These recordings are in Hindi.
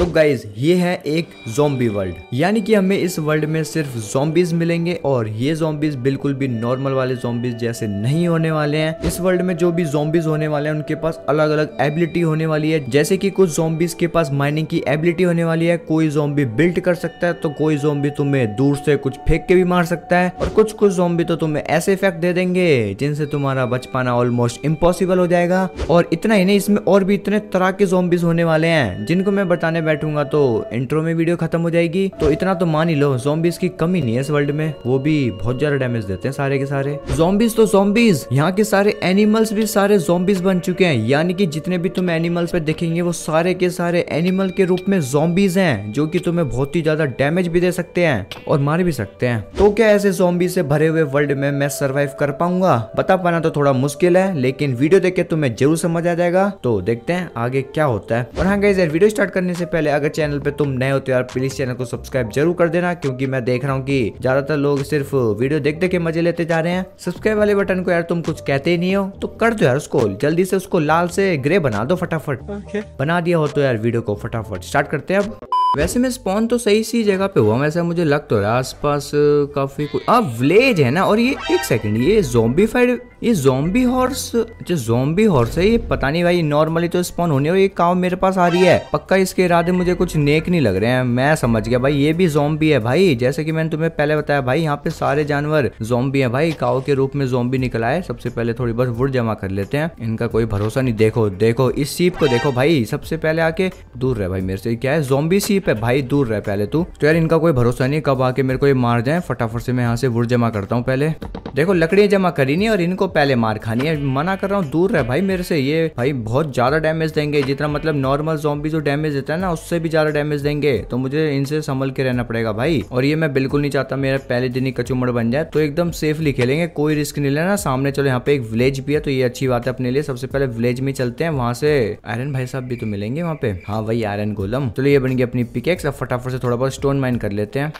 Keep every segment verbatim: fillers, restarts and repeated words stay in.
तो गाइज ये है एक ज़ॉम्बी वर्ल्ड, यानी कि हमें इस वर्ल्ड में सिर्फ ज़ॉम्बीज मिलेंगे और ये ज़ॉम्बीज बिल्कुल भी नॉर्मल वाले ज़ॉम्बीज जैसे नहीं होने वाले हैं। इस वर्ल्ड में जो भी ज़ॉम्बीज होने वाले हैं उनके पास अलग अलग एबिलिटी होने वाली है, जैसे कि कुछ ज़ॉम्बीज के पास माइनिंग की एबिलिटी होने वाली है, कोई ज़ॉम्बी बिल्ड कर सकता है तो कोई ज़ॉम्बी तुम्हें दूर से कुछ फेंक के भी मार सकता है, और कुछ कुछ ज़ॉम्बी तो तुम्हें ऐसे इफेक्ट दे देंगे जिनसे तुम्हारा बच पाना ऑलमोस्ट इम्पॉसिबल हो जाएगा। और इतना ही नहीं, इसमें और भी इतने तरह के ज़ॉम्बीज होने वाले हैं जिनको मैं बताने बैठूंगा तो इंट्रो में वीडियो खत्म हो जाएगी। तो इतना तो मान ही लो, ज़ॉम्बीज की कमी नहीं है इस वर्ल्ड में, वो भी बहुत ज्यादा डैमेज देते हैं सारे के सारे ज़ॉम्बीज। तो ज़ॉम्बीज, यहाँ के सारे एनिमल्स भी सारे ज़ॉम्बीज बन चुके हैं, यानी कि जितने भी तुम एनिमल्स पे देखेंगे वो सारे के सारे एनिमल के रूप में ज़ॉम्बीज हैं, जो कि तुम्हें बहुत ही ज्यादा डैमेज भी दे सकते हैं और मार भी सकते हैं। तो क्या ऐसे ज़ॉम्बी से भरे हुए वर्ल्ड में मैं सर्वाइव कर पाऊंगा? बता पाना तो थोड़ा मुश्किल है, लेकिन वीडियो देख के तुम्हें जरूर समझ आ जाएगा। तो देखते हैं आगे क्या होता है। और हाँ गाइस, वीडियो स्टार्ट करने से पहले अगर चैनल पे तुम नए हो तो यार प्लीज चैनल को सब्सक्राइब जरूर कर देना, क्योंकि मैं देख रहा हूँ कि ज्यादातर लोग सिर्फ वीडियो देख देख के मजे लेते जा रहे हैं। सब्सक्राइब वाले बटन को यार तुम कुछ कहते ही नहीं हो तो कर दो यार, उसको जल्दी से उसको लाल से ग्रे बना दो फटाफट। okay. बना दिया हो तो यार वीडियो को फटाफट स्टार्ट करते हैं। अब वैसे मैं स्पॉन तो सही सी जगह पे हुआ, वैसे मुझे लग तो रहा है आसपास काफी कुछ विलेज है ना। और ये एक सेकंड, ये ज़ॉम्बी फाइड, ये ज़ॉम्बी हॉर्स, जो ज़ॉम्बी हॉर्स है ये पता नहीं भाई, नॉर्मली तो स्पॉन होने और ये काव मेरे पास आ रही है, पक्का इसके इरादे मुझे कुछ नेक नहीं लग रहे हैं। मैं समझ गया भाई, ये भी ज़ॉम्बी है भाई, जैसे कि मैंने तुम्हें पहले बताया भाई, यहाँ पे सारे जानवर ज़ॉम्बी है भाई। काव के रूप में ज़ॉम्बी निकला है। सबसे पहले थोड़ी बहुत वुड जमा कर लेते हैं, इनका कोई भरोसा नहीं। देखो देखो इस सीप को देखो भाई, सबसे पहले आके दूर रहे भाई मेरे से। क्या है ज़ॉम्बी सीप है भाई, दूर रहे पहले तू। तो यार इनका कोई भरोसा नहीं कब आके मेरे को ये मार जाए। फटाफट से मैं यहाँ से वुड जमा करता हूँ पहले। देखो लकड़ियाँ जमा करी नहीं और इनको पहले मार खानी है। मना कर रहा हूँ दूर रह भाई मेरे से, ये भाई बहुत ज्यादा डैमेज देंगे, जितना मतलब नॉर्मल ज़ॉम्बी जो डैमेज देता है ना उससे भी ज्यादा डैमेज देंगे, तो मुझे इनसे संभल के रहना पड़ेगा भाई। और ये मैं बिल्कुल नहीं चाहता मेरा पहले दिन ही कचुमड़ बन जाए, तो एकदम सेफली खेलेंगे, कोई रिस्क नहीं लेना। सामने चलो यहाँ पे एक विलेज भी है तो ये अच्छी बात है अपने लिए। सबसे पहले विलेज में चलते हैं, वहाँ से आयरन भाई साहब भी तो मिलेंगे वहाँ पे। हाँ भाई आयरन गोलम। चलो ये बन गई अपनी पिकेक्स, अब फटाफट से थोड़ा बहुत स्टोन माइन कर लेते हैं।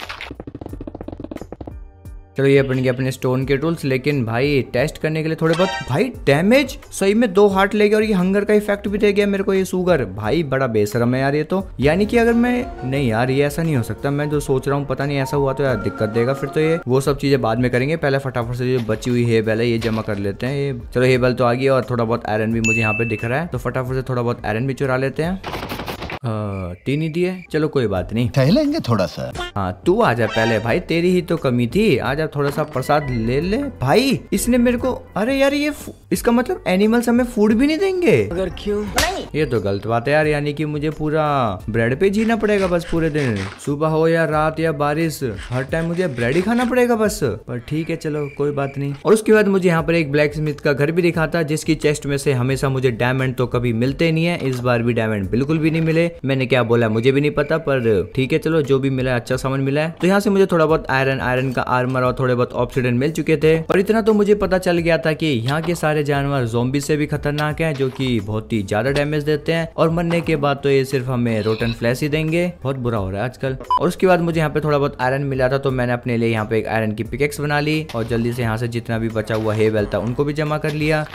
चलो ये बन गए अपने स्टोन के टूल्स, लेकिन भाई टेस्ट करने के लिए थोड़े बहुत भाई डैमेज सही में दो हार्ट ले गया और ये हंगर का इफेक्ट भी दे गया मेरे को। ये सुगर भाई बड़ा बेशरम है यार ये तो, यानी कि अगर मैं नहीं यार ये ऐसा नहीं हो सकता, मैं जो सोच रहा हूँ पता नहीं ऐसा हुआ तो यार दिक्कत देगा फिर तो। ये वो सब चीजें बाद में करेंगे, पहले फटाफट से जो बची हुई है पहले ये जमा कर लेते हैं। ये चलो ये बल तो आ गई और थोड़ा बहुत आयरन भी मुझे यहाँ पे दिख रहा है, तो फटाफट से थोड़ा बहुत आयरन भी चुरा लेते हैं। तीन ही दिए, चलो कोई बात नहीं, टहलेंगे थोड़ा सा। हाँ तू आजा पहले भाई, तेरी ही तो कमी थी, आजा थोड़ा सा प्रसाद ले ले भाई। इसने मेरे को, अरे यार ये इसका मतलब एनिमल्स हमें फूड भी नहीं देंगे अगर, क्यों नहीं, ये तो गलत बात है यार, यानी कि मुझे पूरा ब्रेड पे जीना पड़ेगा बस पूरे दिन, सुबह हो या रात या बारिश, हर टाइम मुझे ब्रेड ही खाना पड़ेगा बस। पर ठीक है चलो कोई बात नहीं। और उसके बाद मुझे यहाँ पर एक ब्लैक स्मिथ का घर भी दिखा था, जिसकी चेस्ट में से हमेशा मुझे डायमंड तो कभी मिलते नहीं है, इस बार भी डायमंड बिल्कुल भी नहीं मिले। मैंने क्या बोला मुझे भी नहीं पता, पर ठीक है चलो जो भी मिला अच्छा सामान मिला है। तो यहाँ से मुझे थोड़ा बहुत आयरन, आयरन का आर्मर और थोड़े बहुत ऑब्सीडियन मिल चुके थे। और इतना तो मुझे पता चल गया था कि यहाँ के सारे जानवर ज़ॉम्बी से भी खतरनाक हैं, जो कि बहुत ही ज्यादा डैमेज देते हैं, और मरने के बाद तो ये सिर्फ हमें रोटन फ्लैश ही देंगे। बहुत बुरा हो रहा है आजकल। और उसके बाद मुझे यहाँ पे थोड़ा बहुत आयरन मिला था, तो मैंने अपने लिए यहाँ पे एक आयरन की पिकेक्स बना ली और जल्दी से यहाँ से जितना भी बचा हुआ है वेल था उनको भी जमा कर लिया।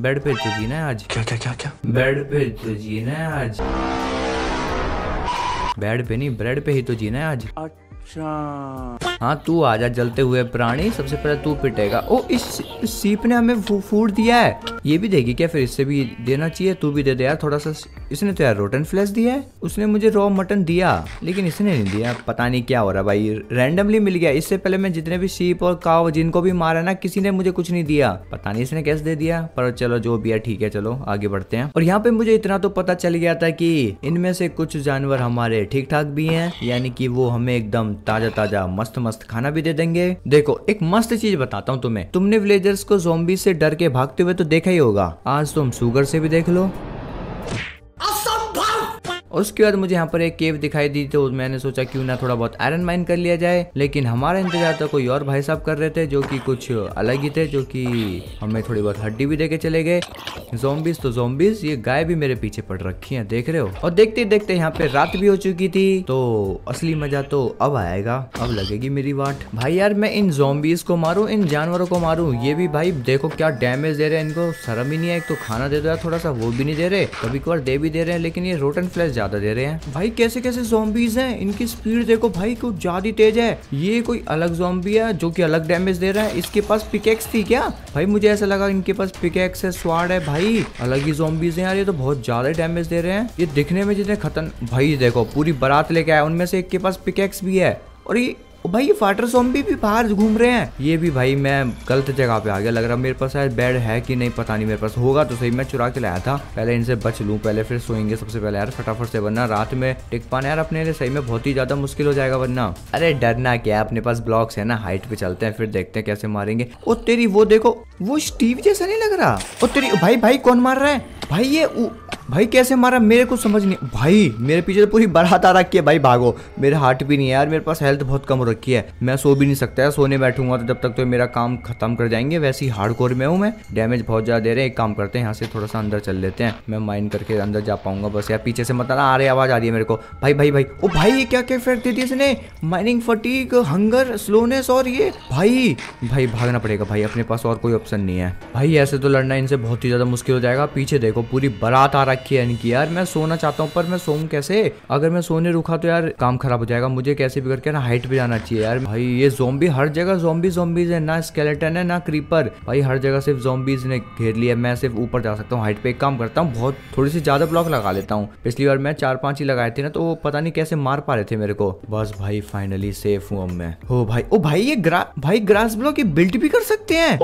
बेड पे तो जीना है आज, क्या क्या क्या क्या, बेड पे तो जीना है आज, बेड पे नहीं ब्रेड पे ही तो जीना है आज। अच्छा हाँ तू आजा जलते हुए प्राणी, सबसे पहले तू पिटेगा। ओ इस सीप ने हमें फूड दिया है, ये भी देगी क्या, फिर इससे भी देना चाहिए, तू भी दे दे यार थोड़ा सा। इसने तो यार रोटन फ्लैश दिया है, उसने मुझे रॉ मटन दिया लेकिन इसने नहीं दिया, पता नहीं क्या हो रहा भाई, रैंडमली मिल गया। इससे पहले मैं जितने भी सीप और काव जिनको भी मारा ना किसी ने मुझे कुछ नहीं दिया, पता नहीं इसने कैसे दे दिया, पर चलो जो भी है ठीक है, चलो आगे बढ़ते हैं। और यहाँ पे मुझे इतना तो पता चल गया था कि इनमें से कुछ जानवर हमारे ठीक ठाक भी है, यानी कि वो हमें एकदम ताजा ताजा मस्त मस्त खाना भी दे देंगे। देखो एक मस्त चीज बताता हूँ तुम्हें, तुमने विलेजर्स को ज़ॉम्बी से डर के भागते हुए तो देखा ही होगा, आज तुम सुगर से भी देख लो। उसके बाद मुझे यहाँ पर एक केव दिखाई दी, तो मैंने सोचा क्यों ना थोड़ा बहुत आयरन माइन कर लिया जाए, लेकिन हमारा इंतजार तो कोई और भाई साहब कर रहे थे, जो कि कुछ अलग ही थे, जो कि हमें थोड़ी बहुत हड्डी भी देके चले गए। ज़ॉम्बीज तो ज़ॉम्बीज, ये गाय भी मेरे पीछे पड़ रखी है देख रहे हो। और देखते देखते यहाँ पे रात भी हो चुकी थी, तो असली मजा तो अब आएगा, अब लगेगी मेरी वाट भाई। यार मैं इन ज़ॉम्बीज को मारूं, इन जानवरों को मारूं, ये भी भाई देखो क्या डैमेज दे रहे हैं, इनको शर्म ही नहीं है। एक तो खाना दे दो यार थोड़ा सा, वो भी नहीं दे रहे, कभी कभार दे भी दे रहे हैं, लेकिन ये रोटन फ्लैश ज्यादा दे रहे हैं। भाई कैसे कैसे ज़ॉम्बीज़ हैं, इनकी स्पीड देखो भाई कुछ ज्यादा तेज है। ये कोई अलग ज़ॉम्बी है जो कि अलग डैमेज दे रहा है। इसके पास पिकेक्स थी क्या? भाई मुझे ऐसा लगा इनके पास पिकेक्स है, स्वाड है। भाई अलग ही ज़ॉम्बीज़ हैं यार, ये तो बहुत ज्यादा डैमेज दे रहे हैं। ये दिखने में जितने खतन, भाई देखो पूरी बारात लेके आया, उनमें से एक के पास पिकेक्स भी है। और ये भाई ये फाटर ज़ॉम्बी भी बाहर घूम रहे हैं। ये भी भाई मैं गलत जगह पे आ गया, लग रहा मेरे पास शायद बेड है कि नहीं, पता नहीं। मेरे पास होगा तो सही, मैं चुरा के लाया था। पहले इनसे बच लूं, पहले फिर सोएंगे सबसे पहले यार फटाफट से, वरना रात में टिक पाना यार अपने लिए सही में बहुत ही ज्यादा मुश्किल हो जाएगा वरना। अरे डरना क्या, अपने पास ब्लॉक्स है ना, हाइट पे चलते हैं फिर देखते हैं कैसे मारेंगे। ओ तेरी वो देखो, वो स्टीव जैसा नहीं लग रहा? ओ तेरी भाई भाई कौन मार रहा है भाई? ये भाई कैसे मारा मेरे को समझ नहीं। भाई मेरे पीछे पूरी बारात आ रखी है। भाई भागो, मेरा हार्ट भी नहीं है यार, मेरे पास हेल्थ बहुत कम हो रखी है, मैं सो भी नहीं सकता है। सोने बैठूंगा तो जब तक तो मेरा काम खत्म कर जाएंगे। वैसे ही हार्डकोर में हूं मैं, डैमेज बहुत ज्यादा दे रहे हैं। एक काम करते हैं, यहाँ से थोड़ा सा अंदर चल लेते हैं, मैं माइन करके अंदर जा पाऊंगा बस। यार पीछे से मत आ रही आवाज आ रही है मेरे को। भाई भाई भाई ओ भाई ये क्या क्या फेंक दी इसने? माइनिंग फटीग, हंगर, स्लोनेस और ये भाई भाई भागना पड़ेगा भाई, अपने पास और कोई ऑप्शन नहीं है। भाई ऐसे तो लड़ना इनसे बहुत ही ज्यादा मुश्किल हो जाएगा। पीछे देखो पूरी बारात आ रखी है इनकी यार। मैं सोना चाहता हूँ पर मैं सोऊं कैसे? अगर मैं सोने रुका तो यार काम खराब हो जाएगा। मुझे कैसे भी करके ना हाइट पे जाना चाहिए यार। भाई ये ज़ॉम्बी हर जगह ज़ॉम्बी ज़ॉम्बीज़ है, ना स्केलेटन है ना क्रीपर, भाई हर जगह सिर्फ ज़ॉम्बीज़ ने घेर लिया। मैं सिर्फ ऊपर जा सकता हूँ हाइट पे। एक काम करता हूँ, बहुत थोड़ी सी ज्यादा ब्लॉक लगा लेता हूँ। पिछली बार मैं चार पांच ही लगाए थे ना, तो पता नहीं कैसे मार पा रहे थे मेरे को। बस भाई फाइनली सेफ हूँ अब मैं। हो भाई ओ भाई ये ग्रा... भाई ग्रास ब्लॉक ये बिल्ट भी कर सकते हैं?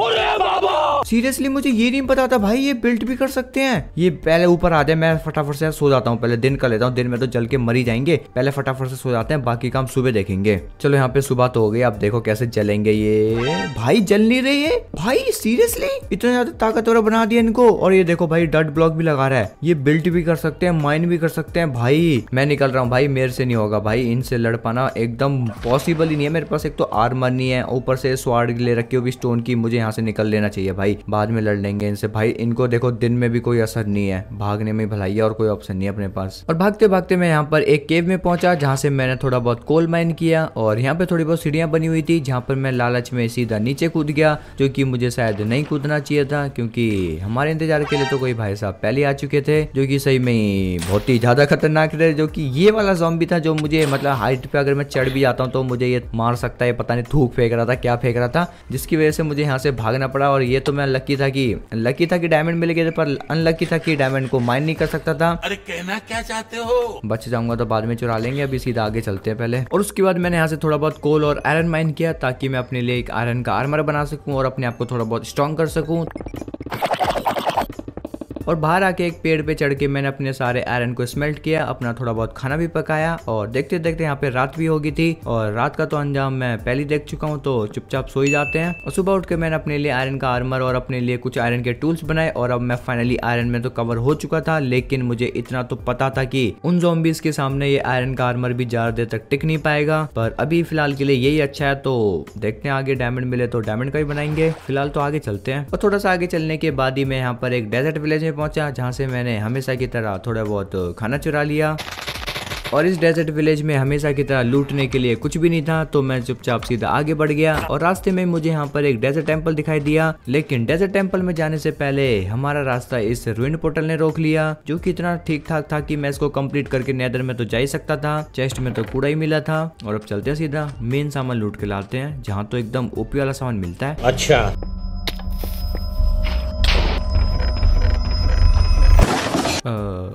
सीरियसली मुझे ये नहीं पता था भाई ये बिल्ट भी कर सकते हैं। ये पहले ऊपर आ जाए, मैं फटाफट से सो जाता हूँ। पहले दिन कर लेता हूँ, दिन में तो जल के मरी जाएंगे। पहले फटाफट से सो जाते हैं, बाकी काम सुबह देखेंगे। चलो यहाँ पे सुबह तो हो गई, आप देखो कैसे जलेंगे। ये भाई जल नहीं रही है भाई, सीरियसली इतना ज्यादा ताकतवर बना दिया इनको। और ये देखो भाई डट ब्लॉक भी लगा रहा है। ये बिल्ट भी कर सकते हैं, माइन भी कर सकते हैं। भाई मैं निकल रहा हूँ भाई, मेरे से नहीं होगा भाई, इनसे लड़ पाना एकदम पॉसिबल ही नहीं है। मेरे पास एक तो आर्मर नहीं है, ऊपर से स्वार्ड ले रखी हुई स्टोन की। मुझे यहाँ से निकल लेना चाहिए भाई, बाद में लड़ लेंगे इनसे। भाई इनको देखो दिन में भी कोई असर नहीं है, भागने में भलाई है और कोई ऑप्शन नहीं है अपने पास। और भागते भागते मैं यहाँ पर एक केव में पहुंचा, जहाँ से मैंने थोड़ा बहुत कोल माइन किया। और यहाँ पे थोड़ी बहुत सीढ़ियाँ बनी हुई थी, जहाँ पर मैं लालच में सीधा नीचे कूद गया, जो कि मुझे शायद नहीं कूदना चाहिए था, क्योंकि हमारे इंतजार के लिए तो कोई भाई साहब पहले आ चुके थे, जो कि सही में बहुत ही ज्यादा खतरनाक थे। जो कि ये वाला ज़ॉम्बी था जो मुझे मतलब हाइट पे अगर मैं चढ़ भी जाता हूँ तो मुझे ये मार सकता है। पता नहीं थूक फेंक रहा था, क्या फेंक रहा था, जिसकी वजह से मुझे यहाँ से भागना पड़ा। और ये तो मैं लकी था कि लकी था कि डायमंड मिल गए थे, पर अनलकी था कि डायमंड को माइन नहीं कर सकता था। अरे कहना क्या चाहते हो, बच जाऊंगा तो बाद में चुरा लेंगे, अभी सीधा आगे चलते हैं पहले। और उसके बाद मैंने यहाँ से थोड़ा बहुत कोल और आयरन माइन किया, ताकि मैं अपने लिए एक आयरन का आर्मर बना सकूं और अपने आप को थोड़ा बहुत स्ट्रॉन्ग कर सकूं। और बाहर आके एक पेड़ पे चढ़ के मैंने अपने सारे आयरन को स्मेल्ट किया, अपना थोड़ा बहुत खाना भी पकाया। और देखते देखते यहाँ पे रात भी हो गई थी, और रात का तो अंजाम मैं पहले ही देख चुका हूँ, तो चुपचाप सो ही जाते हैं। और सुबह उठ के मैंने अपने लिए आयरन का आर्मर और अपने लिए कुछ आयरन के टूल्स बनाए। और अब मैं फाइनली आयरन में तो कवर हो चुका था, लेकिन मुझे इतना तो पता था कि उन ज़ॉम्बीज़ के सामने ये आयरन का आर्मर भी ज्यादा देर तक टिक नहीं पाएगा। पर अभी फिलहाल के लिए यही अच्छा है, तो देखते हैं आगे डायमंड मिले तो डायमंड का भी बनाएंगे। फिलहाल तो आगे चलते हैं। और थोड़ा सा आगे चलने के बाद ही मैं यहाँ पर एक डेजर्ट विलेज पहुंचा, जहां से मैंने हमेशा की तरह थोड़ा बहुत खाना चुरा लिया। और इस डेजर्ट विलेज में हमेशा की तरह लूटने के लिए कुछ भी नहीं था, तो मैं चुपचाप सीधा आगे बढ़ गया। और रास्ते में मुझे यहाँ पर एक डेजर्ट टेंपल दिखाई दिया, लेकिन डेजर्ट टेंपल में जाने से पहले हमारा रास्ता इस रुइन पोर्टल ने रोक लिया, जो कि इतना ठीक ठाक था कि मैं इसको कंप्लीट करके नेदर में तो जा ही सकता था। चेस्ट में तो कूड़ा ही मिला था। और अब चलते हैं सीधा मेन सामान लूट के लाते हैं, जहाँ तो एकदम ओपी वाला सामान मिलता है। अच्छा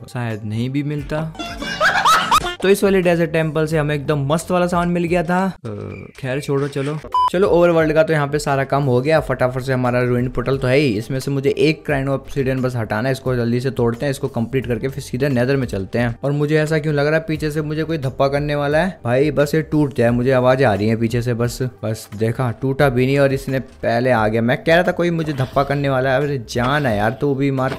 शायद नहीं भी मिलता। तो इस वाले डेजर्ट टेंपल से हमें एकदम मस्त वाला सामान मिल गया था। खैर छोड़ो, चलो चलो ओवरवर्ल्ड का तो यहाँ पे सारा काम हो गया। फटाफट से हमारा रूइन पोर्टल तो है ही, इसमें से मुझे एक क्राइनो ऑब्सीडियन बस हटाना है, इसको जल्दी से तोड़ते हैं, इसको कंप्लीट करके फिर सीधा नेदर में चलते हैं। और मुझे ऐसा क्यों लग रहा है पीछे से मुझे कोई धप्पा करने वाला है? भाई बस ये टूट जाए, मुझे आवाज आ रही है पीछे से। बस बस देखा, टूटा भी नहीं और इसने पहले आ गया। मैं कह रहा था कोई मुझे धप्पा करने वाला है। अरे जान है यार, तो भी मार।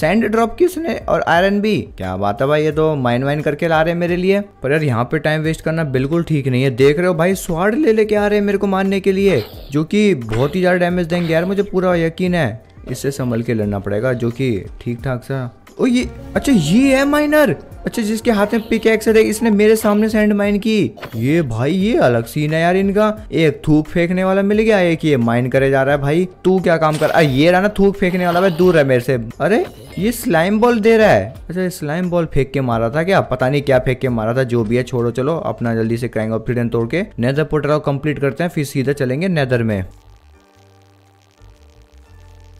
सैंड ड्रॉप की उसने और आयरन भी, क्या बात है भाई, ये तो माइन वाइन करके ला रहे हैं मेरे लिए। पर यार यहाँ पे टाइम वेस्ट करना बिल्कुल ठीक नहीं है। देख रहे हो भाई स्वाड ले लेके आ रहे हैं मेरे को मारने के लिए, जो कि बहुत ही ज्यादा डैमेज देंगे यार। मुझे पूरा यकीन है इससे संभल के लड़ना पड़ेगा, जो कि ठीक ठाक सा ओ ये अच्छा ये है माइनर, अच्छा जिसके हाथ में पिक एक्स है, इसने मेरे सामने सैंड माइन की। ये भाई ये अलग सीन है यार इनका, एक थूक फेंकने वाला मिल गया, एक ये माइन करे जा रहा है। भाई तू क्या काम कर, अरे ये रहा ना थूक फेंकने वाला, भाई दूर है मेरे से। अरे ये स्लाइम बॉल दे रहा है, अच्छा स्लाइम बॉल फेंक के मारा था क्या, पता नहीं क्या फेंक के मारा था, जो भी है छोड़ो। चलो अपना जल्दी से क्रैंक ऑफ फ्रीडम तोड़ के नेदर पोर्टल कंप्लीट करते हैं, फिर सीधा चलेंगे नेदर में।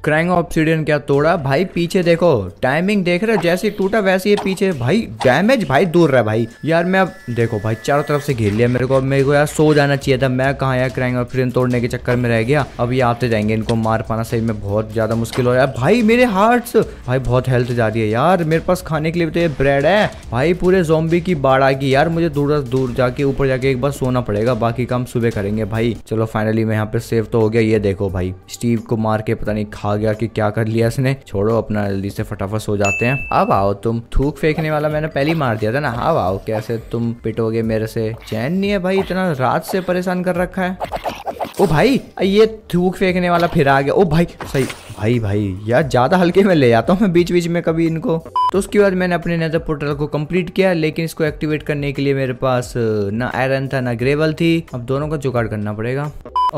क्रैंग ऑब्सीडियन क्या तोड़ा भाई, पीछे देखो टाइमिंग देख रहे हो, जैसे टूटा वैसे ये पीछे भाई डैमेज भाई दूर रहा भाई। यार मैं अब देखो भाई चारों तरफ से घेर लिया मेरे को, अब मेरे को यार सो जाना चाहिए था, मैं कहाँ यार क्रैंग ऑब्सीडियन तोड़ने के चक्कर में रह गया। अब ये आते जाएंगे, इनको मार पाना सही में बहुत ज्यादा मुश्किल हो रहा है भाई। मेरे हार्ट्स भाई बहुत हेल्थ जा रही है यार, मेरे पास खाने के लिए तो ये ब्रेड है भाई, पूरे ज़ॉम्बी की बाढ़ आ गई यार। मुझे दूर दूर जाके ऊपर जाके एक बार सोना पड़ेगा, बाकी काम सुबह करेंगे भाई। चलो फाइनली मैं यहाँ पे सेव तो हो गया। ये देखो भाई स्टीव को मार के पता नहीं खा गया कि क्या कर लिया इसने, छोड़ो अपना जल्दी से फटाफट सो जाते हैं। अब आओ तुम, थूक फेंकने वाला मैंने पहले ही मार दिया था ना, अब आओ कैसे तुम पिटोगे मेरे से, चैन नहीं है भाई, इतना रात से परेशान कर रखा है। ओ भाई ये थूक फेंकने वाला फिर आ गया। ओ भाई सही भाई भाई यार ज्यादा हल्के में ले जाता हूँ मैं बीच बीच में कभी इनको। तो उसके बाद मैंने अपने नेदर पोर्टल को कंप्लीट किया, लेकिन इसको एक्टिवेट करने के लिए मेरे पास ना आयरन था ना ग्रेवल थी, अब दोनों का जुगाड़ करना पड़ेगा।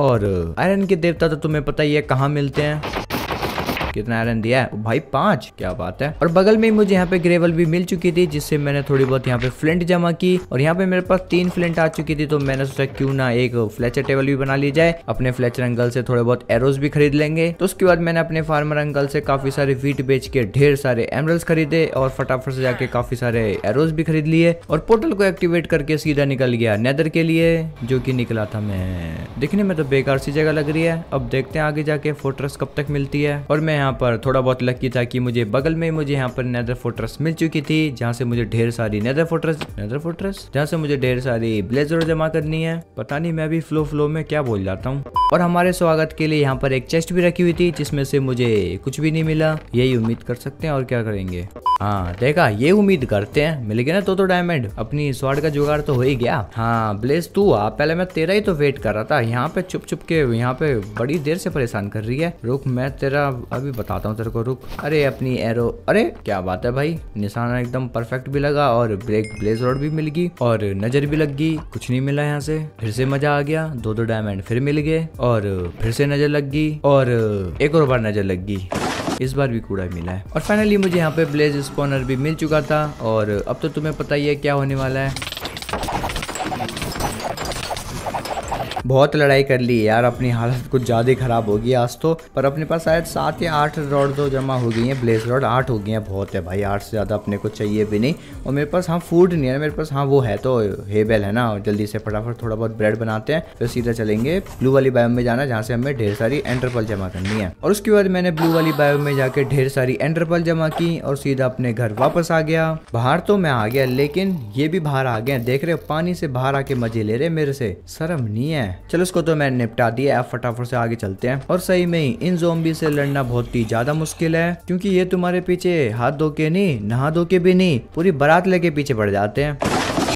और आयरन के देवता तो तुम्हें पता ही है कहाँ मिलते हैं। कितना आयरन दिया है भाई, पांच, क्या बात है। और बगल में मुझे यहाँ पे ग्रेवल भी मिल चुकी थी, जिससे मैंने थोड़ी बहुत यहाँ पे फ्लिंट जमा की, और यहाँ पे मेरे पास तीन फ्लिंट आ चुकी थी। तो मैंने सोचा क्यों ना एक फ्लेचर टेबल भी बना ली जाए, अपने फ्लेचर अंकल से थोड़े बहुत एरोज भी खरीद लेंगे। तो उसके बाद मैंने अपने फार्मर अंकल से काफी सारे व्हीट बेच के ढेर सारे एमरल्ड्स खरीदे, और फटाफट से जाके काफी सारे एरोज भी खरीद लिए, और पोर्टल को एक्टिवेट करके सीधा निकल गया नेदर के लिए, जो की निकला था मैं। दिखने में तो बेकार सी जगह लग रही है, अब देखते हैं आगे जाके फोर्ट्रेस कब तक मिलती है। और मैं यहाँ पर थोड़ा बहुत लकी था कि मुझे बगल में मुझे यहाँ पर नेदर फोर्ट्रेस मिल चुकी थी, जहाँ से मुझे ढेर सारी नेदर फोर्ट्रेस नेदर फोर्ट्रेस जहाँ से मुझे ढेर सारी ब्लेजर जमा करनी है। पता नहीं मैं भी फ्लो फ्लो में क्या बोल जाता हूँ। और हमारे स्वागत के लिए यहाँ पर एक चेस्ट भी रखी हुई थी, जिसमें से मुझे कुछ भी नहीं मिला, यही उम्मीद कर सकते हैं और क्या करेंगे। हाँ देखा, ये उम्मीद करते हैं मिल गया ना तो, तो डायमंड, अपनी स्वाड का जुगाड़ तो हो ही गया। हाँ ब्लेज तू आ, पहले मैं तेरा ही तो वेट कर रहा था, यहाँ पे चुप चुप के यहाँ पे बड़ी देर से परेशान कर रही है। रुक मैं तेरा अभी बताता हूँ तेरे को, रुक। अरे अपनी एरो, अरे क्या बात है भाई, निशाना एकदम परफेक्ट भी लगा, और ब्रेक ब्लेज रोड भी मिल गई, और नजर भी लग गई, कुछ नहीं मिला यहाँ से। फिर से मजा आ गया, दो दो डायमंड फिर मिल गए, और फिर से नजर लग गई, और एक और बार नजर लग गई, इस बार भी कूड़ा मिला है। और फाइनली मुझे यहाँ पे ब्लेज स्पॉनर भी मिल चुका था, और अब तो तुम्हें पता ही है क्या होने वाला है। बहुत लड़ाई कर ली यार, अपनी हालत कुछ ज्यादा ही खराब होगी आज तो। पर अपने पास शायद सात या आठ रॉड तो जमा हो गई है, ब्लेज रॉड आठ हो गई है, बहुत है भाई, आठ से ज़्यादा अपने को चाहिए भी नहीं। और मेरे पास हाँ फूड नहीं है मेरे पास, हाँ वो है तो हेबेल है ना, जल्दी से फटाफट थोड़ा बहुत ब्रेड बनाते हैं, फिर सीधा चलेंगे ब्लू वाली बायो में जाना, जहाँ से हमें ढेर सारी एंटरपल जमा करनी है। और उसके बाद मैंने ब्लू वाली बायो में जाके ढेर सारी एंटरपल जमा की, और सीधा अपने घर वापस आ गया। बाहर तो मैं आ गया, लेकिन ये भी बाहर आ गए, देख रहे हो पानी से बाहर आके मजे ले रहे मेरे से, शर्म नहीं है। चलो इसको तो मैंने निपटा दिया, अब फटाफट से आगे चलते हैं। और सही में इन ज़ॉम्बी से लड़ना बहुत ही ज्यादा मुश्किल है, क्योंकि ये तुम्हारे पीछे हाथ धो के नहीं, नहा धो के भी नहीं, पूरी बारात लेके पीछे पड़ जाते हैं।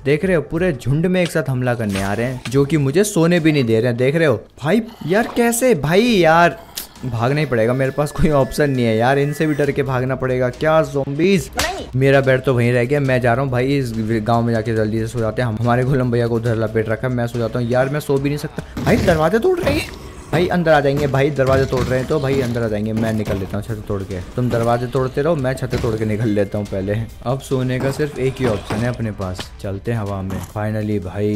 देख रहे हो पूरे झुंड में एक साथ हमला करने आ रहे हैं, जो कि मुझे सोने भी नहीं दे रहे हैं। देख रहे हो भाई यार कैसे, भाई यार भागना ही पड़ेगा, मेरे पास कोई ऑप्शन नहीं है यार, इनसे भी डर के भागना पड़ेगा। क्या ज़ॉम्बीज, मेरा बेड तो वहीं रह गया, मैं जा रहा हूँ भाई इस गांव में जाके जल्दी से सो जाते हैं। हमारे गोलम भैया को उधर लपेट रखा है, मैं सो जाता हूँ यार, मैं सो भी नहीं सकता भाई। दरवाजे तोड़ रहे हैं भाई, अंदर आ जाएंगे भाई, दरवाजे तोड़ रहे हैं तो भाई अंदर आ जाएंगे। मैं निकल लेता हूँ छत तोड़ के, तुम दरवाजे तोड़ते रहो, मैं छत तोड़ के निकल लेता हूँ पहले। अब सोने का सिर्फ एक ही ऑप्शन है अपने पास, चलते हैं हवा में। फाइनली भाई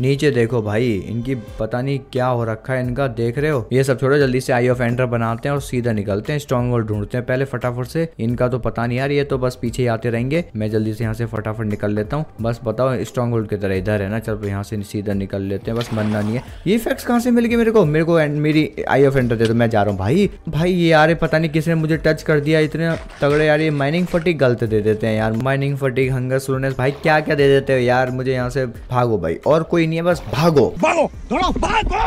नीचे देखो भाई, इनकी पता नहीं क्या हो रखा है इनका, देख रहे हो। ये सब छोड़ो, जल्दी से आई ऑफ एंडर बनाते हैं और सीधा निकलते हैं, स्ट्रॉन्ग होल्ड ढूंढते हैं पहले फटाफट से। इनका तो पता नहीं यार, ये तो बस पीछे आते रहेंगे। मैं जल्दी से यहाँ से फटाफट निकल लेता हूँ, बस बताओ स्ट्रॉन्ग होल्ड की तरह इधर है ना, चलो यहाँ से सीधा निकल लेते हैं, बस मरना नहीं है। ये फैक्ट्स कहाँ से मिल गए मेरे को मेरे को मेरी आई ऑफ एंटर दे दो, मैं जा रहा हूँ भाई। भाई ये यार पता नहीं किसने मुझे टच कर दिया, इतने तगड़े यार, ये माइनिंग फटीग गलत दे देते हैं यार, माइनिंग फटीग, हंगर, सुरनेस, भाई क्या क्या दे देते हो यार मुझे। यहाँ से भागो भाई, और कोई नहीं है, बस भागो भागो भागो।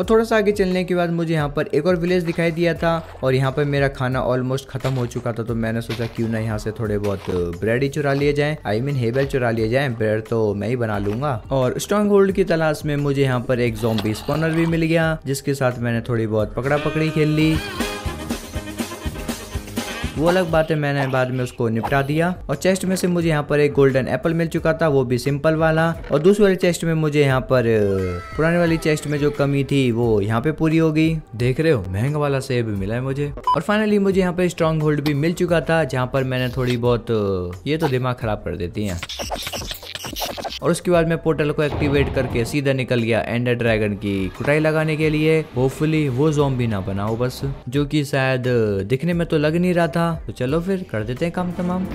और थोड़ा सा आगे चलने के बाद मुझे यहाँ पर एक और विलेज दिखाई दिया था, और यहाँ पर मेरा खाना ऑलमोस्ट खत्म हो चुका था, तो मैंने सोचा क्यों ना यहाँ से थोड़े बहुत ब्रेड ही चुरा लिए जाएं, आई मीन हेबल चुरा लिए जाएं, ब्रेड तो मैं ही बना लूंगा। और स्ट्रॉन्ग होल्ड की तलाश में मुझे यहाँ पर एक ज़ॉम्बी स्पॉनर भी मिल गया, जिसके साथ मैंने थोड़ी बहुत पकड़ा पकड़ी खेल ली। वो अलग बात है, मैंने बाद में उसको निपटा दिया। और चेस्ट में से मुझे यहाँ पर एक गोल्डन एप्पल मिल चुका था, वो भी सिंपल वाला। और दूसरी वाली चेस्ट में मुझे यहाँ पर पुराने वाली चेस्ट में जो कमी थी वो यहाँ पे पूरी होगी। देख रहे हो, महंगा वाला सेब मिला है मुझे। और फाइनली मुझे यहाँ पे स्ट्रॉन्ग होल्ड भी मिल चुका था, जहाँ पर मैंने थोड़ी बहुत, ये तो दिमाग खराब कर देती है। और उसके बाद मैं पोर्टल को एक्टिवेट करके सीधा निकल गया एंडर ड्रैगन की कुटाई लगाने के लिए। होपफुली वो ज़ॉम्बी ना बना हो बस, जो कि शायद दिखने में तो लग नहीं रहा था। तो चलो फिर कर देते हैं काम तमाम।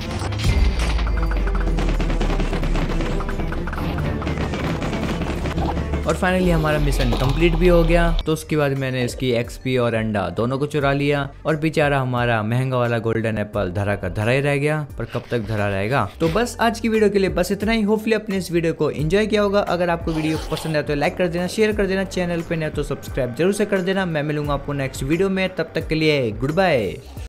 और फाइनली हमारा मिशन कंप्लीट भी हो गया। तो उसके बाद मैंने इसकी एक्सपी और अंडा दोनों को चुरा लिया, और बेचारा हमारा महंगा वाला गोल्डन एप्पल धरा का धरा ही रह गया। पर कब तक धरा रहेगा। तो बस आज की वीडियो के लिए बस इतना ही। होपफुली आपने इस वीडियो को एंजॉय किया होगा। अगर आपको वीडियो पसंद आया तो लाइक कर देना, शेयर कर देना, चैनल पे नया तो सब्सक्राइब जरूर से कर देना। मैं मिलूंगा आपको नेक्स्ट वीडियो में, तब तक के लिए गुड बाय।